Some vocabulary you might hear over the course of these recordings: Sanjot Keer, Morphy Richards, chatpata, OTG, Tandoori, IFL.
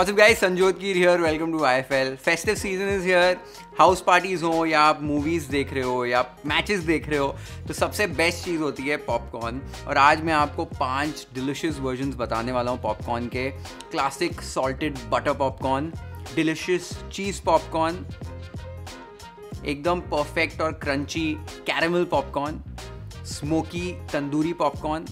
WhatsApp guys, Sanjyot Keer here, welcome to IFL। Festive season is here. House parties हो या आप movies देख रहे हो या आप मैचेस देख रहे हो तो सबसे बेस्ट चीज़ होती है पॉपकॉर्न। और आज मैं आपको 5 डिलिशियस वर्जन्स बताने वाला हूँ पॉपकॉर्न के। Classic salted butter popcorn, delicious cheese popcorn, एकदम परफेक्ट और crunchy caramel popcorn, smoky tandoori popcorn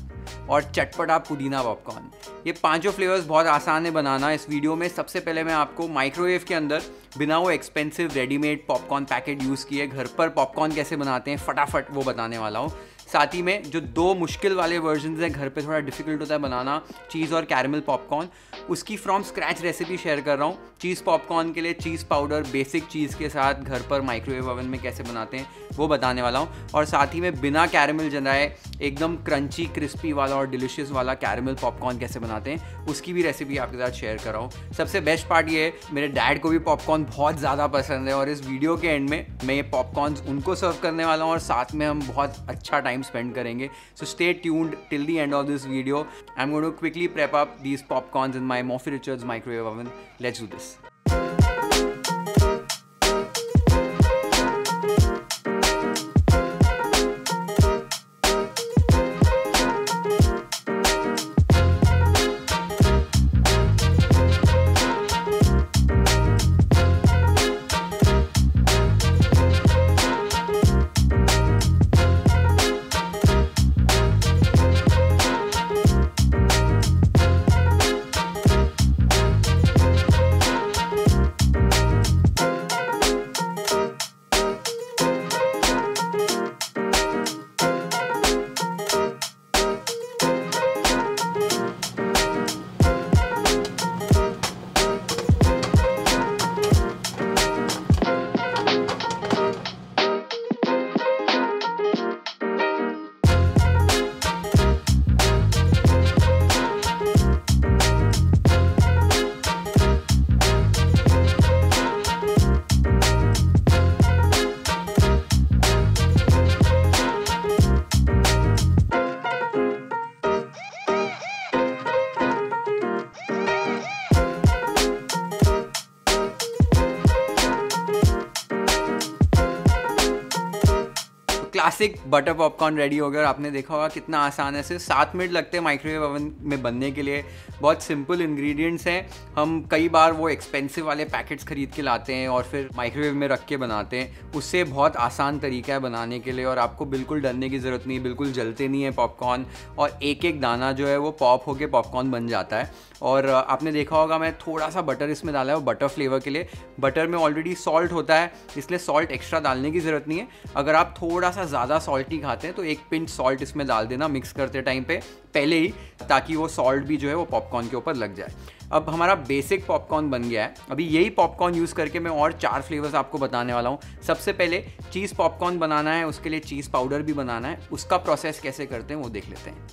और चटपटा पुदीना पॉपकॉर्न। ये 5 फ्लेवर्स बहुत आसान है बनाना इस वीडियो में। सबसे पहले मैं आपको माइक्रोवेव के अंदर बिना वो expensive readymade popcorn packet use किए घर पर पॉपकॉर्न कैसे बनाते हैं फटाफट वो बताने वाला हूँ। साथ ही में जो 2 मुश्किल वाले वर्जन्स हैं, घर पे थोड़ा डिफिकल्ट होता है बनाना, चीज़ और कैरमल पॉपकॉर्न, उसकी फ्रॉम स्क्रैच रेसिपी शेयर कर रहा हूँ। चीज़ पॉपकॉर्न के लिए चीज़ पाउडर बेसिक चीज़ के साथ घर पर माइक्रोवेव ओवन में कैसे बनाते हैं वो बताने वाला हूँ। और साथ ही में बिना कैरमल जलाए एकदम क्रंची क्रिस्पी वाला और डिलिशियस वाला कैरमल पॉपकॉर्न कैसे बनाते हैं उसकी भी रेसिपी आपके साथ शेयर कर रहा हूँ। सबसे बेस्ट पार्ट ये है, मेरे डैड को भी पॉपकॉर्न बहुत ज़्यादा पसंद है और इस वीडियो के एंड में मैं ये पॉपकॉर्न उनको सर्व करने वाला हूँ और साथ में हम बहुत अच्छा टाइम स्पेंड करेंगे। So stay tuned till the end of this video. I am going to quickly prep up these popcorns in my Morphy Richards microwave oven. Let's do this. Classic butter popcorn ready हो गया और आपने देखा होगा कितना आसान है। सिर्फ 7 मिनट लगते हैं माइक्रोवेव ओवन में बनने के लिए। बहुत सिंपल इंग्रेडिएंट्स हैं। हम कई बार वो एक्सपेंसिव वाले पैकेट्स खरीद के लाते हैं और फिर माइक्रोवेव में रख के बनाते हैं। उससे बहुत आसान तरीका है बनाने के लिए और आपको बिल्कुल डरने की ज़रूरत नहीं, बिल्कुल जलते नहीं है पॉपकॉर्न और एक दाना जो है वो पॉप होके पॉपकॉर्न बन जाता है। और आपने देखा होगा मैं थोड़ा सा बटर इसमें डाला है, वो बटर फ्लेवर के लिए। बटर में ऑलरेडी सॉल्ट होता है इसलिए सॉल्ट एक्स्ट्रा डालने की ज़रूरत नहीं है। अगर आप थोड़ा सा ज़्यादा सॉल्टी खाते हैं तो 1 पिंच सॉल्ट इसमें डाल देना मिक्स करते टाइम पे पहले ही, ताकि वो सॉल्ट भी जो है वो पॉपकॉर्न के ऊपर लग जाए। अब हमारा बेसिक पॉपकॉर्न बन गया है। अभी यही पॉपकॉर्न यूज़ करके मैं और 4 फ्लेवर्स आपको बताने वाला हूँ। सबसे पहले चीज़ पॉपकॉर्न बनाना है, उसके लिए चीज़ पाउडर भी बनाना है। उसका प्रोसेस कैसे करते हैं वो देख लेते हैं।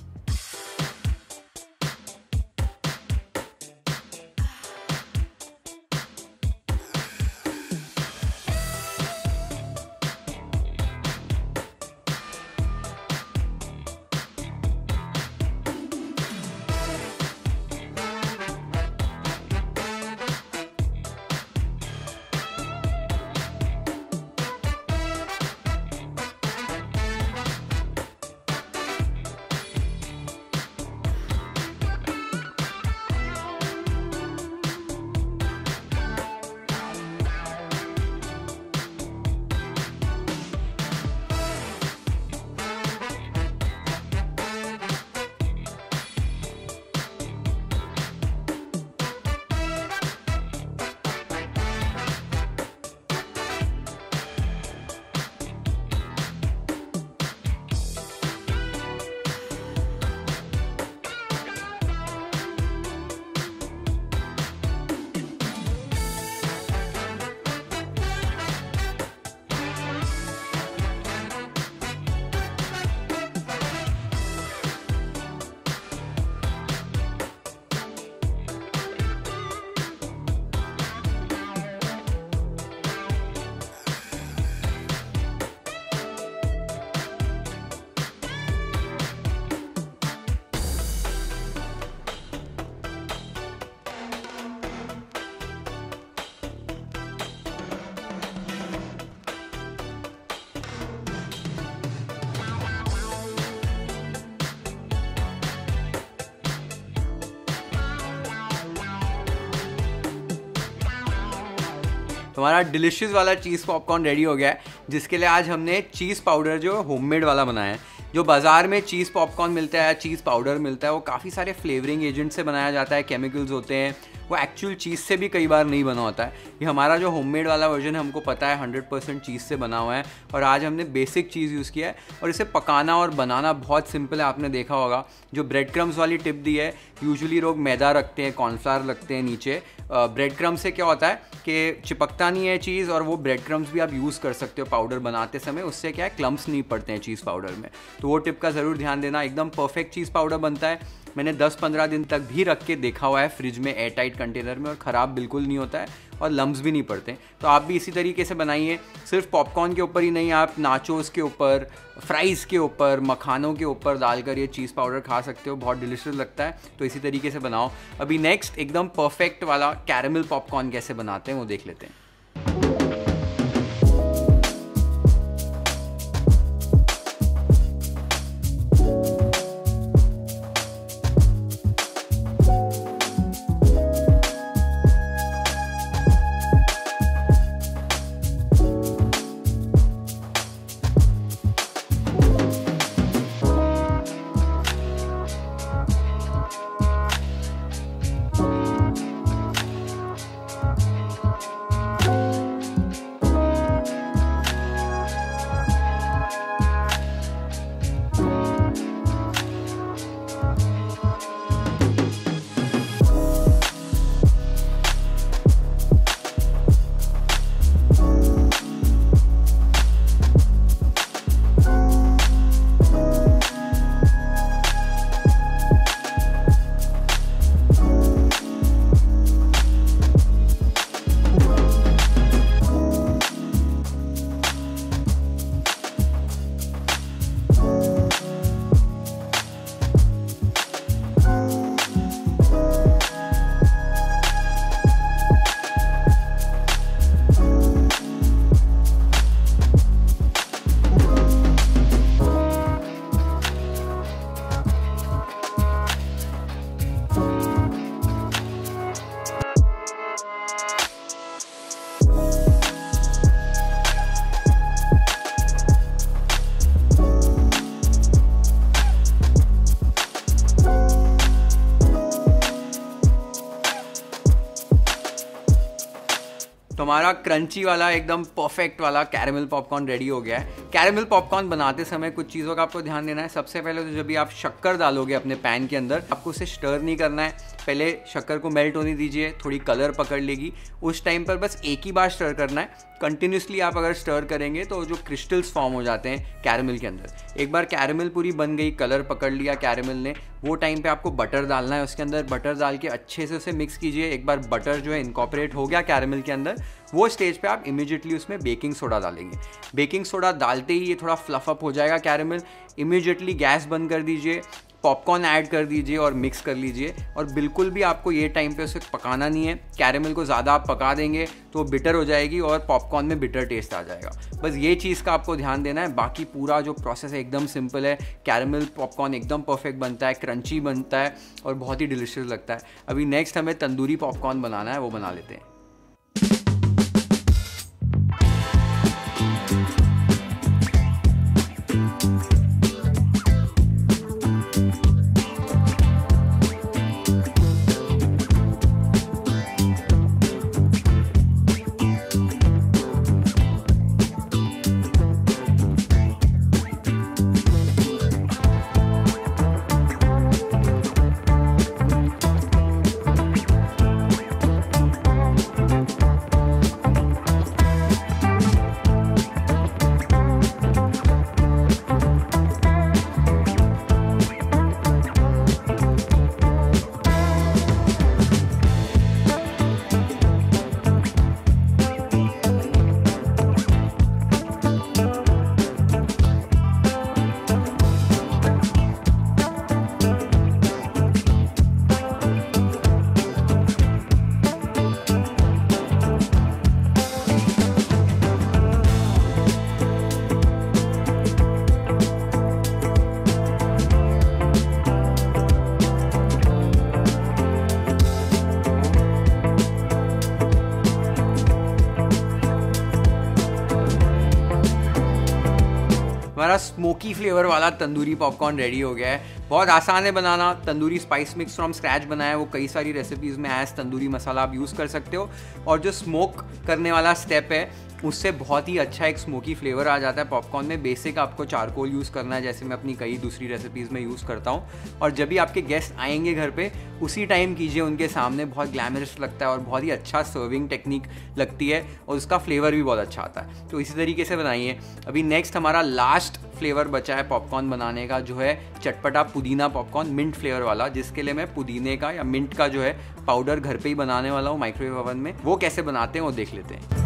तो हमारा डिलिशियस वाला चीज़ पॉपकॉर्न रेडी हो गया है, जिसके लिए आज हमने चीज़ पाउडर जो होममेड वाला बनाया है। जो बाज़ार में चीज़ पॉपकॉर्न मिलता है, चीज़ पाउडर मिलता है, वो काफ़ी सारे फ्लेवरिंग एजेंट से बनाया जाता है, केमिकल्स होते हैं, वो एक्चुअल चीज़ से भी कई बार नहीं बना होता है। ये हमारा जो होममेड वाला वर्जन है, हमको पता है 100% चीज़ से बना हुआ है और आज हमने बेसिक चीज़ यूज़ किया है। और इसे पकाना और बनाना बहुत सिंपल है। आपने देखा होगा जो ब्रेड क्रम्स वाली टिप दी है, यूजुअली लोग मैदा रखते हैं, कॉर्नफ्लावर रखते हैं नीचे। ब्रेड क्रम्स से क्या होता है कि चिपकता नहीं है चीज़, और वो ब्रेड क्रम्स भी आप यूज़ कर सकते हो पाउडर बनाते समय, उससे क्या है क्लम्प्स नहीं पड़ते हैं चीज़ पाउडर में। तो वो टिप का ज़रूर ध्यान देना। एकदम परफेक्ट चीज़ पाउडर बनता है, मैंने 10-15 दिन तक भी रख के देखा हुआ है फ्रिज में एयर टाइट कंटेनर में, और ख़राब बिल्कुल नहीं होता है और लम्ब्स भी नहीं पड़ते। तो आप भी इसी तरीके से बनाइए। सिर्फ पॉपकॉर्न के ऊपर ही नहीं, आप नाचोस के ऊपर, फ्राइज़ के ऊपर, मखानों के ऊपर डालकर ये चीज़ पाउडर खा सकते हो, बहुत डिलिशियस लगता है। तो इसी तरीके से बनाओ। अभी नेक्स्ट एकदम परफेक्ट वाला कैरेमल पॉपकॉर्न कैसे बनाते हैं वो देख लेते हैं। तो हमारा क्रंची वाला एकदम परफेक्ट वाला कैरेमल पॉपकॉर्न रेडी हो गया है। कैरेमल पॉपकॉर्न बनाते समय कुछ चीज़ों का आपको ध्यान देना है। सबसे पहले तो जब भी आप शक्कर डालोगे अपने पैन के अंदर, आपको उसे स्टर नहीं करना है। पहले शक्कर को मेल्ट होने दीजिए, थोड़ी कलर पकड़ लेगी, उस टाइम पर बस एक ही बार स्टर करना है। कंटिन्यूसली आप अगर स्टर करेंगे तो जो क्रिस्टल्स फॉर्म हो जाते हैं कैरेमल के अंदर। एक बार कैरेमल पूरी बन गई, कलर पकड़ लिया कैरेमल ने, वो टाइम पे आपको बटर डालना है उसके अंदर। बटर डाल के अच्छे से उसे मिक्स कीजिए। एक बार बटर जो है इनकॉर्पोरेट हो गया कैरेमल के अंदर, वो स्टेज पे आप इमीडिएटली उसमें बेकिंग सोडा डालेंगे। बेकिंग सोडा डालते ही ये थोड़ा फ्लफअप हो जाएगा कैरेमल। इमीडिएटली गैस बंद कर दीजिए, पॉपकॉर्न ऐड कर दीजिए और मिक्स कर लीजिए। और बिल्कुल भी आपको ये टाइम पे उसे पकाना नहीं है। कैरेमल को ज़्यादा आप पका देंगे तो बिटर हो जाएगी और पॉपकॉर्न में बिटर टेस्ट आ जाएगा। बस ये चीज़ का आपको ध्यान देना है। बाकी पूरा जो प्रोसेस है एकदम सिंपल है। कैरेमल पॉपकॉर्न एकदम परफेक्ट बनता है, क्रंची बनता है और बहुत ही डिलिशियस लगता है। अभी नेक्स्ट हमें तंदूरी पॉपकॉर्न बनाना है, वो बना लेते हैं। हमारा स्मोकी फ्लेवर वाला तंदूरी पॉपकॉर्न रेडी हो गया है। बहुत आसान है बनाना। Tandoori spice mix from scratch बनाया है, वो कई सारी रेसिपीज़ में एज तंदूरी मसाला आप यूज़ कर सकते हो। और जो स्मोक करने वाला स्टेप है उससे बहुत ही अच्छा एक स्मोकी फ्लेवर आ जाता है पॉपकॉर्न में। बेसिक आपको चारकोल यूज़ करना है, जैसे मैं अपनी कई दूसरी रेसिपीज़ में यूज़ करता हूँ। और जब भी आपके गेस्ट आएंगे घर पे उसी टाइम कीजिए उनके सामने, बहुत ग्लैमरस लगता है और बहुत ही अच्छा सर्विंग टेक्निक लगती है और उसका फ्लेवर भी बहुत अच्छा आता है। तो इसी तरीके से बनाइए। अभी नेक्स्ट हमारा लास्ट फ्लेवर बचा है पॉपकॉर्न बनाने का, जो है चटपटा पुदीना पॉपकॉर्न मिंट फ्लेवर वाला, जिसके लिए मैं पुदीने का या मिंट का जो है पाउडर घर पर ही बनाने वाला हूँ माइक्रोवेव ओवन में। वो कैसे बनाते हैं वो देख लेते हैं।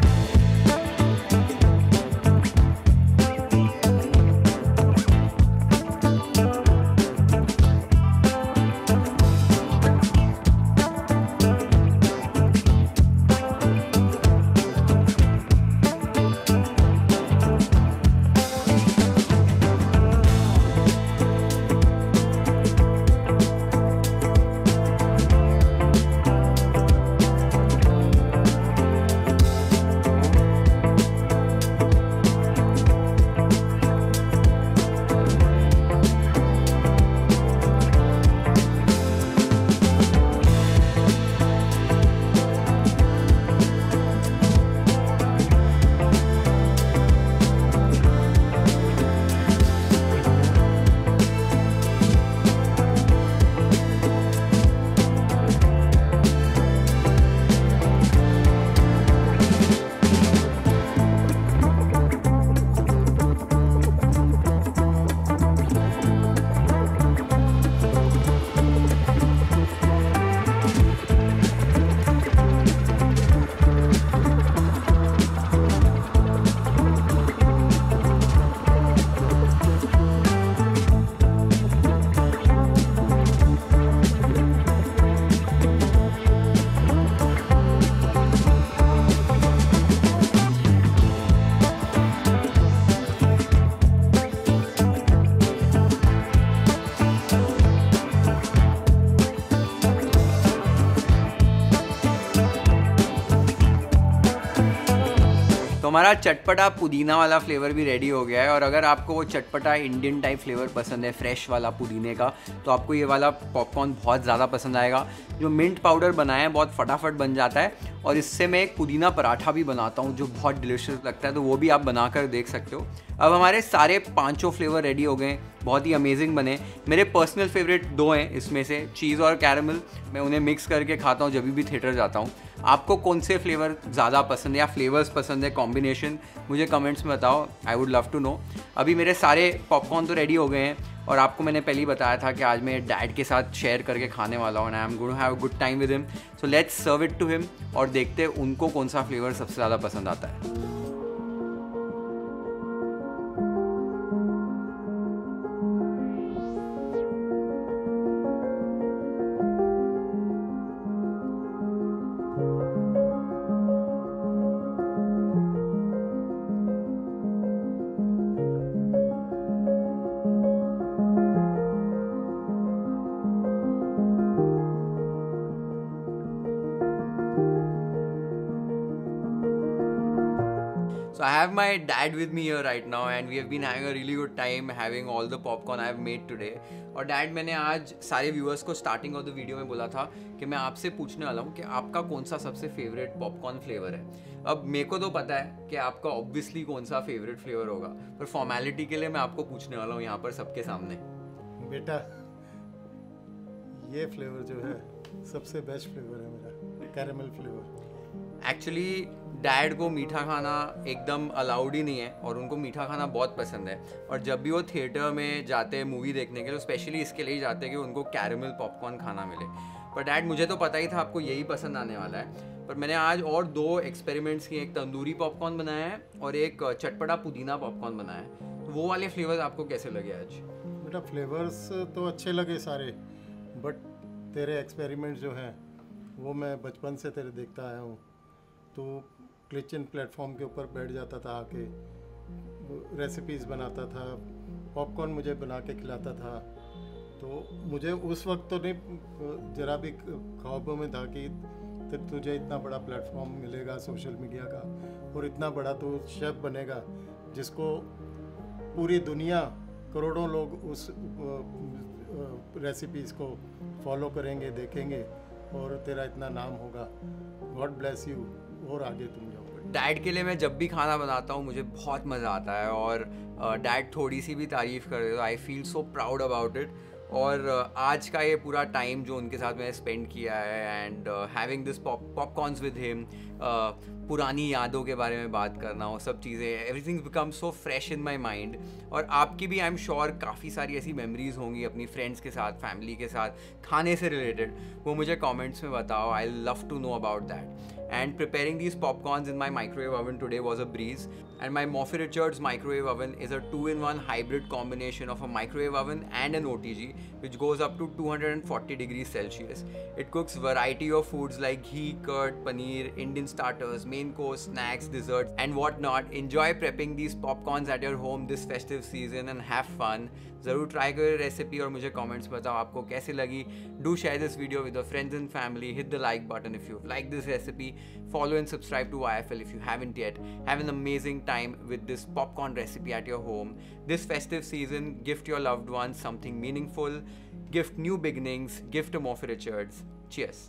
हमारा चटपटा पुदीना वाला फ्लेवर भी रेडी हो गया है। और अगर आपको वो चटपटा इंडियन टाइप फ्लेवर पसंद है फ्रेश वाला पुदीने का, तो आपको ये वाला पॉपकॉर्न बहुत ज़्यादा पसंद आएगा। जो मिंट पाउडर बनाया है बहुत फटाफट बन जाता है और इससे मैं एक पुदीना पराठा भी बनाता हूँ जो बहुत डिलिशियस लगता है, तो वो भी आप बनाकर देख सकते हो। अब हमारे सारे पाँचों फ्लेवर रेडी हो गए, बहुत ही अमेजिंग बने। मेरे पर्सनल फेवरेट दो हैं इसमें से, चीज़ और कैरमल। मैं उन्हें मिक्स करके खाता हूँ जब भी थिएटर जाता हूँ। आपको कौन से फ्लेवर ज़्यादा पसंद है या फ्लेवर्स पसंद है, कॉम्बिनेशन मुझे कमेंट्स में बताओ। I would love to know. अभी मेरे सारे पॉपकॉर्न तो रेडी हो गए हैं और आपको मैंने पहले ही बताया था कि आज मैं डैड के साथ शेयर करके खाने वाला हूँ। I am going to have a good time with him, so let's serve it to him और देखते हैं उनको कौन सा फ्लेवर सबसे ज़्यादा पसंद आता है। So I have my dad with me here right now and we have been having a really good time having all the popcorn I have made today. और डैड, मैंने आज सारे व्यूअर्स को स्टार्टिंग ऑफ द वीडियो में बोला था कि मैं आपसे पूछने वाला हूँ कि आपका कौन सा सबसे फेवरेट पॉपकॉर्न फ्लेवर है। अब मेरे को तो पता है कि आपका ऑब्वियसली कौन सा फेवरेट फ्लेवर होगा, पर फॉर्मेलिटी के लिए मैं आपको पूछने वाला हूँ यहाँ पर सबके सामने। बेटा, ये फ्लेवर जो है सबसे बेस्ट फ्लेवर है मेरा, कैरेमल फ्लेवर। एक्चुअली डैड को मीठा खाना एकदम अलाउड ही नहीं है और उनको मीठा खाना बहुत पसंद है। और जब भी वो थिएटर में जाते हैं मूवी देखने के लिए, स्पेशली इसके लिए ही जाते हैं कि उनको कैरेमल पॉपकॉर्न खाना मिले। पर डैड, मुझे तो पता ही था आपको यही पसंद आने वाला है, पर मैंने आज और दो एक्सपेरिमेंट्स किए। एक तंदूरी पॉपकॉर्न बनाया है और एक चटपटा पुदीना पॉपकॉर्न बनाया है। तो वो वाले फ्लेवर्स आपको कैसे लगे आज? बेटा, फ्लेवर्स तो अच्छे लगे सारे, बट तेरे एक्सपेरिमेंट जो हैं वो मैं बचपन से तेरे देखता आया हूँ। तो किचन प्लेटफॉर्म के ऊपर बैठ जाता था, आके रेसिपीज़ बनाता था, पॉपकॉर्न मुझे बना के खिलाता था। तो मुझे उस वक्त तो नहीं, जरा भी ख्वाबों में था कि तुझे इतना बड़ा प्लेटफॉर्म मिलेगा सोशल मीडिया का और इतना बड़ा तो शेफ़ बनेगा जिसको पूरी दुनिया करोड़ों लोग उस रेसिपीज़ को फॉलो करेंगे, देखेंगे और तेरा इतना नाम होगा। गॉड ब्लेस यू, और आगे तुम जाओ। डैड के लिए मैं जब भी खाना बनाता हूँ मुझे बहुत मज़ा आता है, और डैड थोड़ी सी भी तारीफ़ कर दे तो I feel so proud about it. और आज का ये पूरा टाइम जो उनके साथ मैंने स्पेंड किया है, and having this popcorns with him, पुरानी यादों के बारे में बात करना, वो सब चीज़ें, everything become so fresh in my mind. और आपकी भी आई एम श्योर काफ़ी सारी ऐसी मेमोरीज होंगी अपनी फ्रेंड्स के साथ, फैमिली के साथ, खाने से रिलेटेड। वो मुझे कॉमेंट्स में बताओ, I love to know about that. And preparing these popcorns in my microwave oven today was a breeze. And my Morphy Richards microwave oven is a 2-in-1 hybrid combination of a microwave oven and an OTG, which goes up to 240 degrees Celsius. It cooks variety of foods like ghee, curd, paneer, Indian starters, main course, snacks, desserts, and whatnot. Enjoy prepping these popcorns at your home this festive season and have fun. जरूर try करो recipe और मुझे comments बताओ आपको कैसी लगी। Do share this video with your friends and family. Hit the like button if you like this recipe. Follow and subscribe to IFL if you haven't yet. Have an amazing time with this popcorn recipe at your home. This festive season, gift your loved ones something meaningful. Gift new beginnings. Gift a Morphy Richards. Cheers.